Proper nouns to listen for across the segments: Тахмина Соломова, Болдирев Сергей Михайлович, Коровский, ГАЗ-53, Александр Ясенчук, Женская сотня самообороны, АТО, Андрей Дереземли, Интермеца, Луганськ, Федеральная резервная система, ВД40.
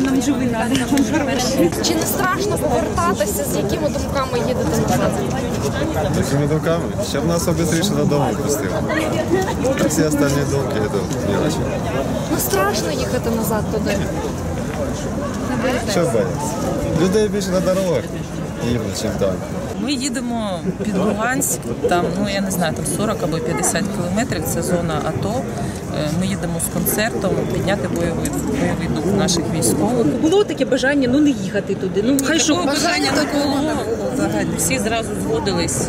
Нам живий надо, нам хороший. Чи не страшно повертатися, з якими думками їдете на транзит? З якими думками? Щоб нас обітріше додому пустили. Всі остальні думки – це мілочі. Ну страшно їхати назад туди? Що бояться? Людей більше на дорогах їм, чим там. Ми їдемо під Луганськ, там, ну я не знаю, там 40 або 50 кілометрів, це зона АТО. Ми їдемо з концертом підняти бойовий дух наших військових. Було таке бажання, ну не їхати туди, ну хай що. Бажання такого взагалі. Всі зразу згодились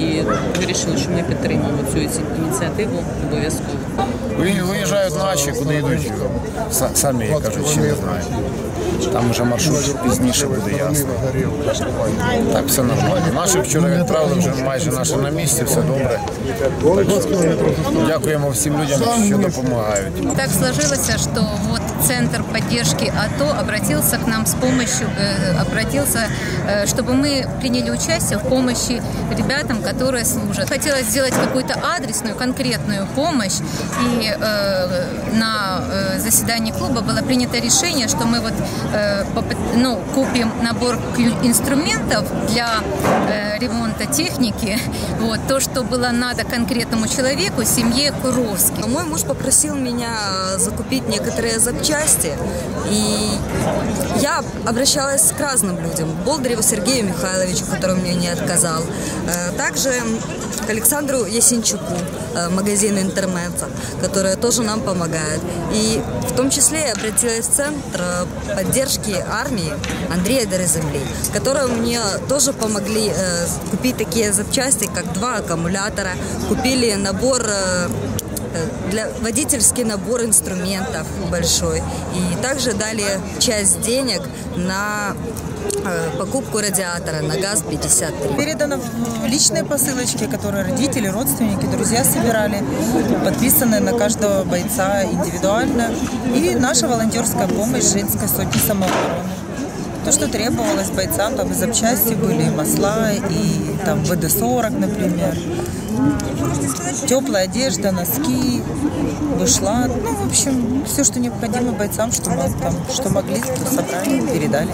і вирішили, що ми підтримуємо цю ініціативу обов'язково. Виїжджають наші, куди йдуть, самі, як кажуть, ще не знають. Там вже маршрут пізніше буде ясно. Так, все нормально. Наші вчора відправили, вже майже наші на місці, все добре. Дякуємо всім людям, що допомагають. Так сложилося, що вот Центр поддержки АТО обратился к нам с помощью, чтобы мы приняли участие в помощи ребятам, которые служат. Хотелось сделать какую-то адресную, конкретную помощь, и на заседании клуба было принято решение, что мы вот, купим набор инструментов для ремонта техники, вот, то, что было надо конкретному человеку, семье Коровский. Мой муж попросил меня закупить некоторые запчасти, и я обращалась к разным людям. Болдиреву Сергею Михайловичу, который мне не отказал, также к Александру Ясенчуку, магазину «Интермеца», который тоже нам помогает. И в том числе я обратилась в Центр поддержки армии Андрея Дереземли, которые мне тоже помогли купить такие запчасти, как 2 аккумулятора, купили набор, водительский набор инструментов большой, и также дали часть денег на покупку радиатора на ГАЗ-53. Передано в личные посылочки, которые родители, родственники, друзья собирали, подписаны на каждого бойца индивидуально, и наша волонтерская помощь женской сотни самообороны. То, что требовалось бойцам, там и запчасти были, и масла, и там ВД40, например, теплая одежда, носки, вышла, ну, в общем, все, что необходимо бойцам, что, там, что могли, собрали, передали.